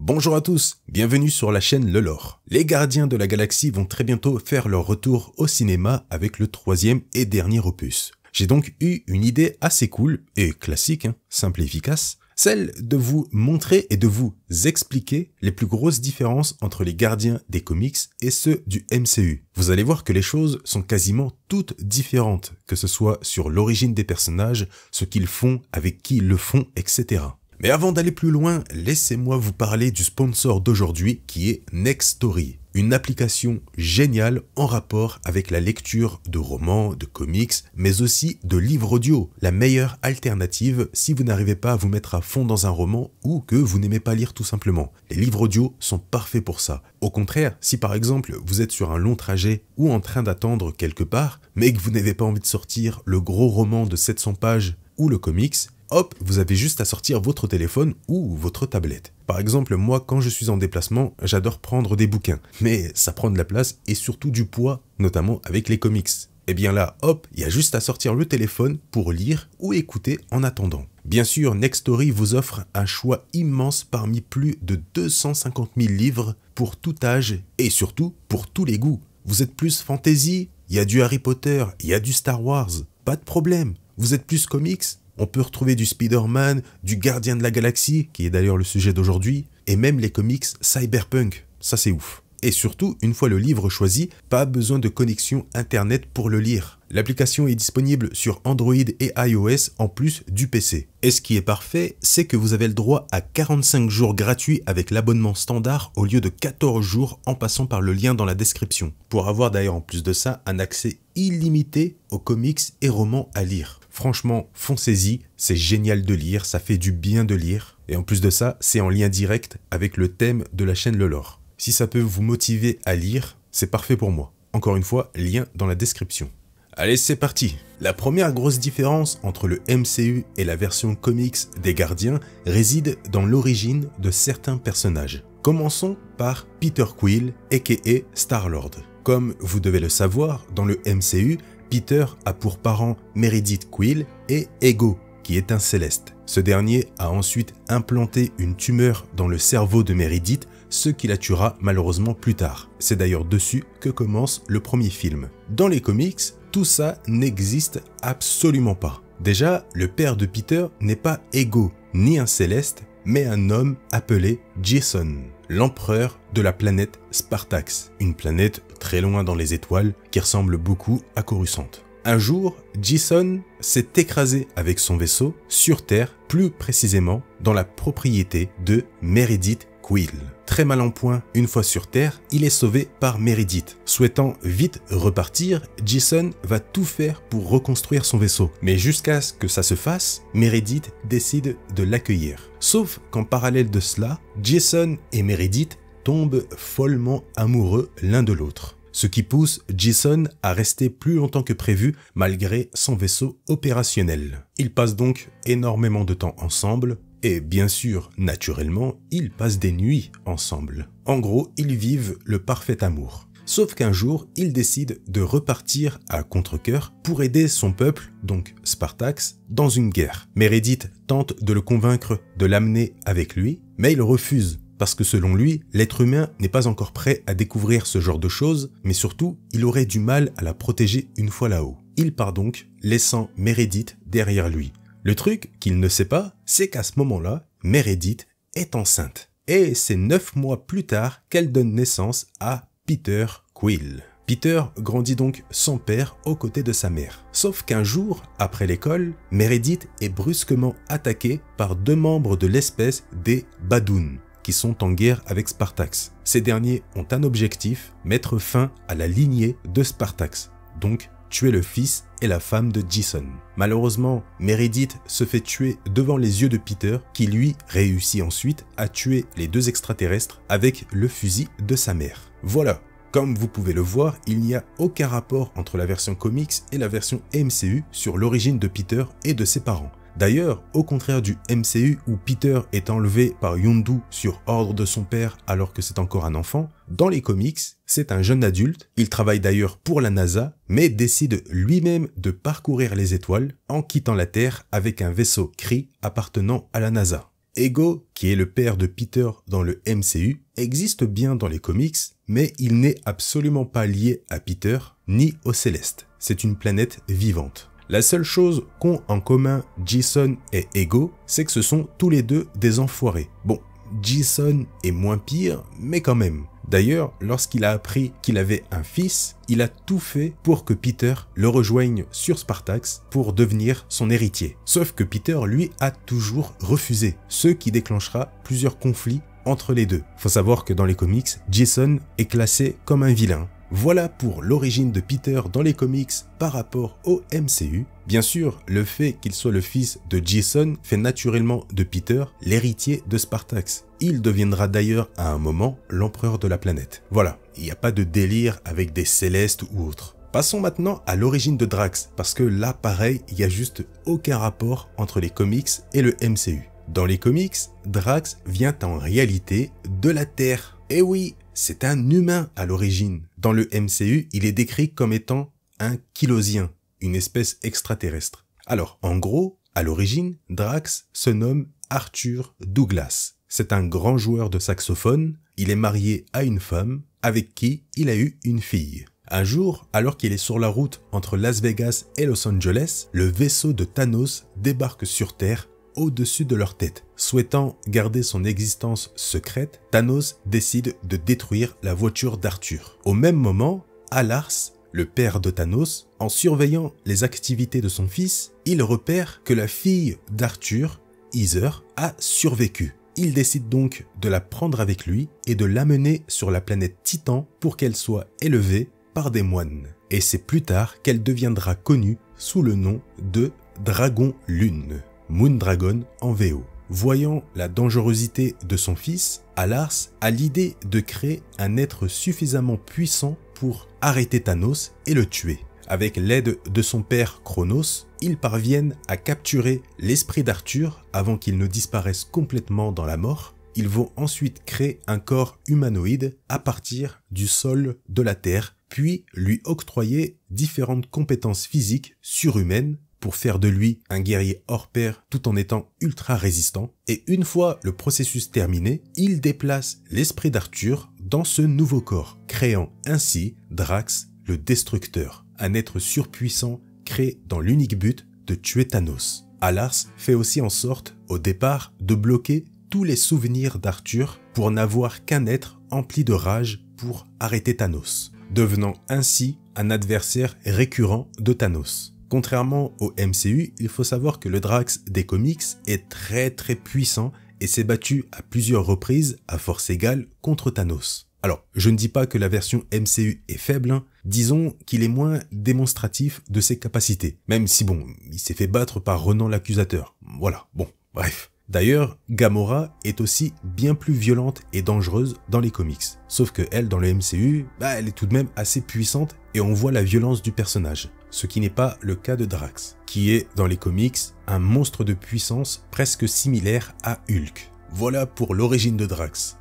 Bonjour à tous, bienvenue sur la chaîne Le Lore. Les Gardiens de la Galaxie vont très bientôt faire leur retour au cinéma avec le troisième et dernier opus. J'ai donc eu une idée assez cool et classique, simple et efficace, celle de vous montrer et de vous expliquer les plus grosses différences entre les Gardiens des comics et ceux du MCU. Vous allez voir que les choses sont quasiment toutes différentes, que ce soit sur l'origine des personnages, ce qu'ils font, avec qui ils le font, etc. Mais avant d'aller plus loin, laissez-moi vous parler du sponsor d'aujourd'hui qui est Nextory, une application géniale en rapport avec la lecture de romans, de comics, mais aussi de livres audio. La meilleure alternative si vous n'arrivez pas à vous mettre à fond dans un roman ou que vous n'aimez pas lire tout simplement. Les livres audio sont parfaits pour ça. Au contraire, si par exemple vous êtes sur un long trajet ou en train d'attendre quelque part, mais que vous n'avez pas envie de sortir le gros roman de 700 pages ou le comics, hop, vous avez juste à sortir votre téléphone ou votre tablette. Par exemple, moi, quand je suis en déplacement, j'adore prendre des bouquins, mais ça prend de la place et surtout du poids, notamment avec les comics. Et bien là, hop, il y a juste à sortir le téléphone pour lire ou écouter en attendant. Bien sûr, Nextory vous offre un choix immense parmi plus de 250 000 livres pour tout âge et surtout pour tous les goûts. Vous êtes plus fantasy, il y a du Harry Potter, il y a du Star Wars, pas de problème. Vous êtes plus comics, on peut retrouver du Spider-Man, du Gardien de la Galaxie, qui est d'ailleurs le sujet d'aujourd'hui, et même les comics cyberpunk, ça c'est ouf. Et surtout, une fois le livre choisi, pas besoin de connexion internet pour le lire. L'application est disponible sur Android et iOS en plus du PC. Et ce qui est parfait, c'est que vous avez le droit à 45 jours gratuits avec l'abonnement standard au lieu de 14 jours en passant par le lien dans la description. Pour avoir d'ailleurs en plus de ça un accès illimité aux comics et romans à lire. Franchement, foncez-y, c'est génial de lire, ça fait du bien de lire. Et en plus de ça, c'est en lien direct avec le thème de la chaîne Le Lore. Si ça peut vous motiver à lire, c'est parfait pour moi. Encore une fois, lien dans la description. Allez, c'est parti. La première grosse différence entre le MCU et la version comics des Gardiens réside dans l'origine de certains personnages. Commençons par Peter Quill, a.k.a. Star-Lord. Comme vous devez le savoir, dans le MCU, Peter a pour parents Meredith Quill et Ego, qui est un céleste. Ce dernier a ensuite implanté une tumeur dans le cerveau de Meredith, ce qui la tuera malheureusement plus tard. C'est d'ailleurs dessus que commence le premier film. Dans les comics, tout ça n'existe absolument pas. Déjà, le père de Peter n'est pas Ego, ni un céleste, mais un homme appelé Jason, l'empereur de la planète Spartax, une planète très loin dans les étoiles qui ressemble beaucoup à Coruscant. Un jour, Jason s'est écrasé avec son vaisseau sur Terre, plus précisément dans la propriété de Meredith Quill. Très mal en point une fois sur Terre, il est sauvé par Meredith. Souhaitant vite repartir, Jason va tout faire pour reconstruire son vaisseau. Mais jusqu'à ce que ça se fasse, Meredith décide de l'accueillir. Sauf qu'en parallèle de cela, Jason et Meredith tombent follement amoureux l'un de l'autre. Ce qui pousse Jason à rester plus longtemps que prévu malgré son vaisseau opérationnel. Ils passent donc énormément de temps ensemble. Et bien sûr, naturellement, ils passent des nuits ensemble. En gros, ils vivent le parfait amour. Sauf qu'un jour, ils décident de repartir à contre-cœur pour aider son peuple, donc Spartax, dans une guerre. Meredith tente de le convaincre de l'amener avec lui, mais il refuse. Parce que selon lui, l'être humain n'est pas encore prêt à découvrir ce genre de choses, mais surtout, il aurait du mal à la protéger une fois là-haut. Il part donc, laissant Meredith derrière lui. Le truc qu'il ne sait pas, c'est qu'à ce moment-là, Meredith est enceinte. Et c'est 9 mois plus tard qu'elle donne naissance à Peter Quill. Peter grandit donc sans père aux côtés de sa mère. Sauf qu'un jour, après l'école, Meredith est brusquement attaquée par 2 membres de l'espèce des Badoun, qui sont en guerre avec Spartax. Ces derniers ont un objectif, mettre fin à la lignée de Spartax, donc tuer le fils et la femme de Jason. Malheureusement, Meredith se fait tuer devant les yeux de Peter, qui lui réussit ensuite à tuer les 2 extraterrestres avec le fusil de sa mère. Voilà, comme vous pouvez le voir, il n'y a aucun rapport entre la version comics et la version MCU sur l'origine de Peter et de ses parents. D'ailleurs, au contraire du MCU où Peter est enlevé par Yondu sur ordre de son père alors que c'est encore un enfant, dans les comics, c'est un jeune adulte, il travaille d'ailleurs pour la NASA, mais décide lui-même de parcourir les étoiles en quittant la Terre avec un vaisseau Kree appartenant à la NASA. Ego, qui est le père de Peter dans le MCU, existe bien dans les comics, mais il n'est absolument pas lié à Peter ni au Céleste. C'est une planète vivante. La seule chose qu'ont en commun Jason et Ego, c'est que ce sont tous les deux des enfoirés. Bon, Jason est moins pire, mais quand même. D'ailleurs, lorsqu'il a appris qu'il avait un fils, il a tout fait pour que Peter le rejoigne sur Spartax pour devenir son héritier. Sauf que Peter, lui, a toujours refusé, ce qui déclenchera plusieurs conflits entre les deux. Faut savoir que dans les comics, Jason est classé comme un vilain. Voilà pour l'origine de Peter dans les comics par rapport au MCU. Bien sûr, le fait qu'il soit le fils de Jason fait naturellement de Peter l'héritier de Spartax. Il deviendra d'ailleurs à un moment l'empereur de la planète. Voilà, il n'y a pas de délire avec des célestes ou autres. Passons maintenant à l'origine de Drax, parce que là pareil, il n'y a juste aucun rapport entre les comics et le MCU. Dans les comics, Drax vient en réalité de la Terre. Eh oui, c'est un humain à l'origine. Dans le MCU, il est décrit comme étant un Kylosien, une espèce extraterrestre. Alors, en gros, à l'origine, Drax se nomme Arthur Douglas. C'est un grand joueur de saxophone, il est marié à une femme avec qui il a eu une fille. Un jour, alors qu'il est sur la route entre Las Vegas et Los Angeles, le vaisseau de Thanos débarque sur Terre au-dessus de leur tête. Souhaitant garder son existence secrète, Thanos décide de détruire la voiture d'Arthur. Au même moment, Alars, le père de Thanos, en surveillant les activités de son fils, il repère que la fille d'Arthur, Isher, a survécu. Il décide donc de la prendre avec lui et de l'amener sur la planète Titan pour qu'elle soit élevée par des moines. Et c'est plus tard qu'elle deviendra connue sous le nom de Dragon-Lune. Moondragon en VO. Voyant la dangerosité de son fils, Alars a l'idée de créer un être suffisamment puissant pour arrêter Thanos et le tuer. Avec l'aide de son père Chronos, ils parviennent à capturer l'esprit d'Arthur avant qu'il ne disparaisse complètement dans la mort. Ils vont ensuite créer un corps humanoïde à partir du sol de la Terre, puis lui octroyer différentes compétences physiques surhumaines pour faire de lui un guerrier hors pair tout en étant ultra résistant. Et une fois le processus terminé, il déplace l'esprit d'Arthur dans ce nouveau corps, créant ainsi Drax le Destructeur, un être surpuissant créé dans l'unique but de tuer Thanos. Alars fait aussi en sorte, au départ, de bloquer tous les souvenirs d'Arthur pour n'avoir qu'un être empli de rage pour arrêter Thanos, devenant ainsi un adversaire récurrent de Thanos. Contrairement au MCU, il faut savoir que le Drax des comics est très puissant et s'est battu à plusieurs reprises à force égale contre Thanos. Alors, je ne dis pas que la version MCU est faible, hein. Disons qu'il est moins démonstratif de ses capacités, même si bon, il s'est fait battre par Ronan l'accusateur. Voilà, bon, bref. D'ailleurs, Gamora est aussi bien plus violente et dangereuse dans les comics. Sauf que elle, dans le MCU, elle est tout de même assez puissante et on voit la violence du personnage. Ce qui n'est pas le cas de Drax, qui est, dans les comics, un monstre de puissance presque similaire à Hulk. Voilà pour l'origine de Drax.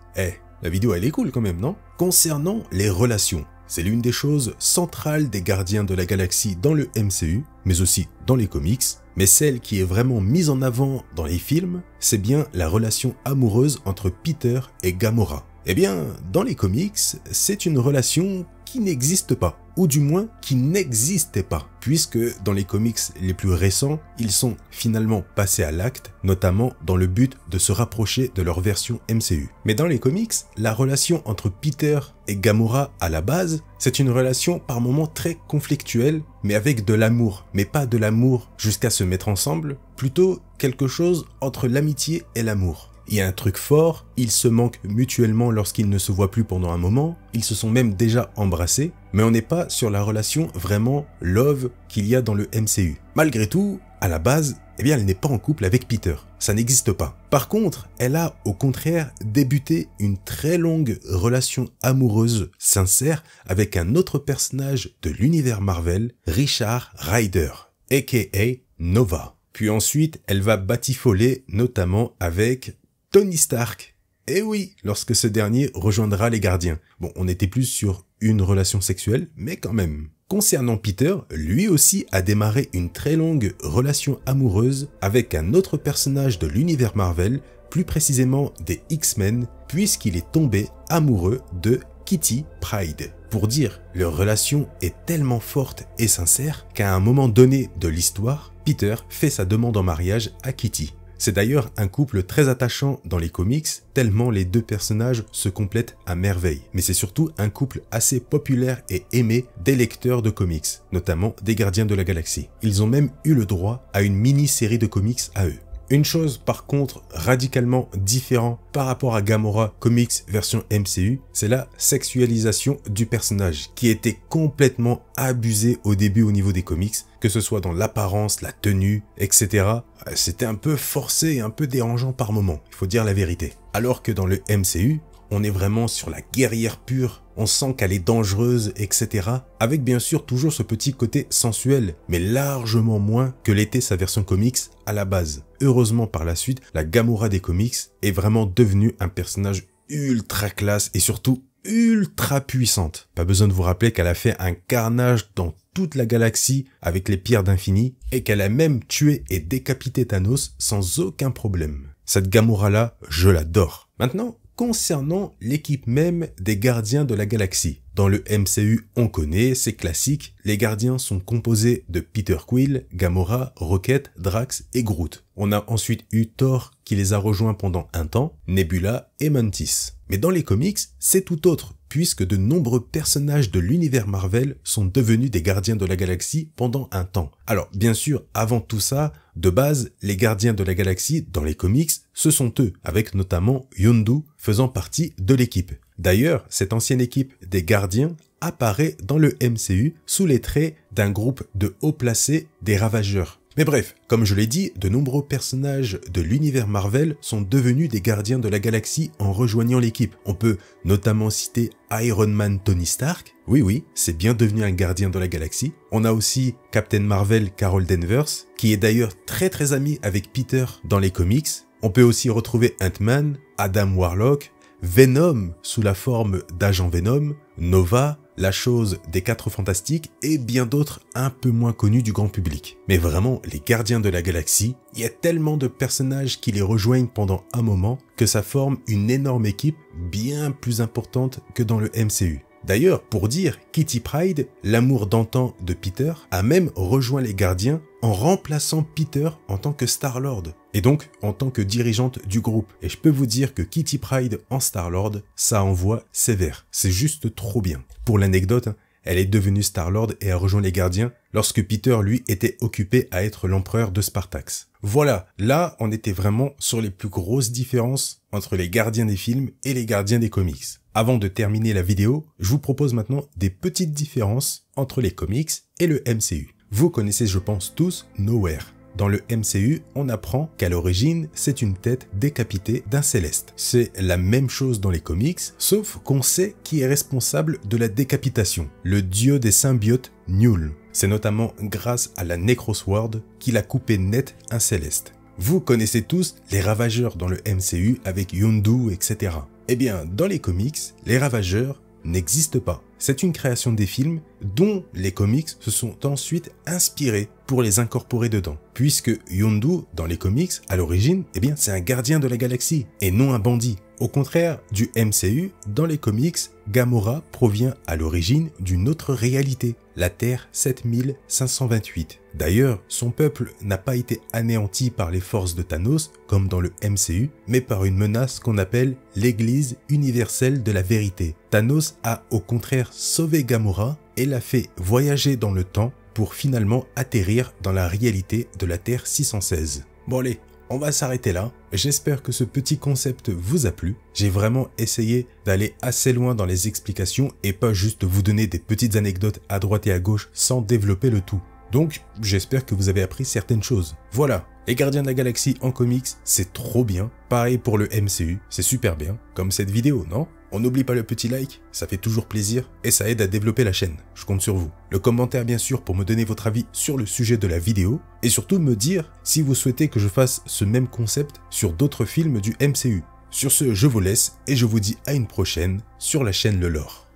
La vidéo elle est cool quand même, non? Concernant les relations, c'est l'une des choses centrales des Gardiens de la Galaxie dans le MCU, mais aussi dans les comics, mais celle qui est vraiment mise en avant dans les films, c'est bien la relation amoureuse entre Peter et Gamora. Eh bien, dans les comics, c'est une relation qui n'existe pas, ou du moins qui n'existait pas, puisque dans les comics les plus récents, ils sont finalement passés à l'acte, notamment dans le but de se rapprocher de leur version MCU. Mais dans les comics, la relation entre Peter et Gamora à la base, c'est une relation par moments très conflictuelle, mais avec de l'amour, mais pas de l'amour jusqu'à se mettre ensemble, plutôt quelque chose entre l'amitié et l'amour. Il y a un truc fort, ils se manquent mutuellement lorsqu'ils ne se voient plus pendant un moment, ils se sont même déjà embrassés, mais on n'est pas sur la relation vraiment love qu'il y a dans le MCU. Malgré tout, à la base, eh bien elle n'est pas en couple avec Peter, ça n'existe pas. Par contre, elle a au contraire débuté une très longue relation amoureuse sincère avec un autre personnage de l'univers Marvel, Richard Rider, aka Nova. Puis ensuite, elle va batifoler notamment avec Tony Stark. Et oui, lorsque ce dernier rejoindra les Gardiens. Bon, on était plus sur une relation sexuelle, mais quand même. Concernant Peter, lui aussi a démarré une très longue relation amoureuse avec un autre personnage de l'univers Marvel, plus précisément des X-Men, puisqu'il est tombé amoureux de Kitty Pride. Pour dire, leur relation est tellement forte et sincère qu'à un moment donné de l'histoire, Peter fait sa demande en mariage à Kitty. C'est d'ailleurs un couple très attachant dans les comics, tellement les deux personnages se complètent à merveille. Mais c'est surtout un couple assez populaire et aimé des lecteurs de comics, notamment des Gardiens de la Galaxie. Ils ont même eu le droit à une mini-série de comics à eux. Une chose par contre radicalement différente par rapport à Gamora Comics version MCU, c'est la sexualisation du personnage qui était complètement abusée au début au niveau des comics, que ce soit dans l'apparence, la tenue, etc. C'était un peu forcé et un peu dérangeant par moment, il faut dire la vérité. Alors que dans le MCU, on est vraiment sur la guerrière pure, on sent qu'elle est dangereuse, etc. Avec bien sûr toujours ce petit côté sensuel, mais largement moins que l'était sa version comics à la base. Heureusement par la suite, la Gamora des comics est vraiment devenue un personnage ultra classe et surtout ultra puissante. Pas besoin de vous rappeler qu'elle a fait un carnage dans toute la galaxie avec les pierres d'infini et qu'elle a même tué et décapité Thanos sans aucun problème. Cette Gamora-là, je l'adore. Maintenant, concernant l'équipe même des Gardiens de la Galaxie. Dans le MCU, on connaît, c'est classique, les Gardiens sont composés de Peter Quill, Gamora, Rocket, Drax et Groot. On a ensuite eu Thor qui les a rejoints pendant un temps, Nebula et Mantis. Mais dans les comics, c'est tout autre, puisque de nombreux personnages de l'univers Marvel sont devenus des Gardiens de la Galaxie pendant un temps. Alors bien sûr, avant tout ça, de base, les Gardiens de la Galaxie dans les comics, ce sont eux, avec notamment Yondu faisant partie de l'équipe. D'ailleurs, cette ancienne équipe des Gardiens apparaît dans le MCU sous les traits d'un groupe de hauts placés des Ravageurs. Mais bref, comme je l'ai dit, de nombreux personnages de l'univers Marvel sont devenus des Gardiens de la Galaxie en rejoignant l'équipe. On peut notamment citer Iron Man Tony Stark, oui, c'est bien devenu un Gardien de la Galaxie. On a aussi Captain Marvel Carol Danvers, qui est d'ailleurs très amie avec Peter dans les comics. On peut aussi retrouver Ant-Man, Adam Warlock, Venom sous la forme d'Agent Venom, Nova, la chose des 4 fantastiques et bien d'autres un peu moins connus du grand public. Mais vraiment, les Gardiens de la Galaxie, il y a tellement de personnages qui les rejoignent pendant un moment que ça forme une énorme équipe bien plus importante que dans le MCU. D'ailleurs, pour dire, Kitty Pryde, l'amour d'antan de Peter, a même rejoint les Gardiens en remplaçant Peter en tant que Star-Lord, et donc en tant que dirigeante du groupe. Et je peux vous dire que Kitty Pryde en Star-Lord, ça envoie sévère, c'est juste trop bien. Pour l'anecdote, elle est devenue Star-Lord et a rejoint les Gardiens lorsque Peter, lui, était occupé à être l'empereur de Spartax. Voilà, là, on était vraiment sur les plus grosses différences entre les Gardiens des films et les Gardiens des comics. Avant de terminer la vidéo, je vous propose maintenant des petites différences entre les comics et le MCU. Vous connaissez, je pense, tous Nowhere. Dans le MCU, on apprend qu'à l'origine, c'est une tête décapitée d'un céleste. C'est la même chose dans les comics, sauf qu'on sait qui est responsable de la décapitation, le dieu des symbiotes Nul. C'est notamment grâce à la Necrosword qu'il a coupé net un céleste. Vous connaissez tous les Ravageurs dans le MCU avec Yondu, etc. Eh bien, dans les comics, les Ravageurs n'existent pas. C'est une création des films dont les comics se sont ensuite inspirés pour les incorporer dedans. Puisque Yondu, dans les comics, à l'origine, eh bien, c'est un Gardien de la Galaxie et non un bandit. Au contraire du MCU, dans les comics, Gamora provient à l'origine d'une autre réalité, la Terre 7528. D'ailleurs, son peuple n'a pas été anéanti par les forces de Thanos, comme dans le MCU, mais par une menace qu'on appelle l'Église universelle de la vérité. Thanos a au contraire sauvé Gamora et l'a fait voyager dans le temps pour finalement atterrir dans la réalité de la Terre 616. Bon allez, on va s'arrêter là. J'espère que ce petit concept vous a plu. J'ai vraiment essayé d'aller assez loin dans les explications et pas juste vous donner des petites anecdotes à droite et à gauche sans développer le tout. Donc, j'espère que vous avez appris certaines choses. Voilà, les Gardiens de la Galaxie en comics, c'est trop bien. Pareil pour le MCU, c'est super bien. Comme cette vidéo, non? On n'oublie pas le petit like, ça fait toujours plaisir et ça aide à développer la chaîne. Je compte sur vous. Le commentaire bien sûr pour me donner votre avis sur le sujet de la vidéo et surtout me dire si vous souhaitez que je fasse ce même concept sur d'autres films du MCU. Sur ce, je vous laisse et je vous dis à une prochaine sur la chaîne Le Lore.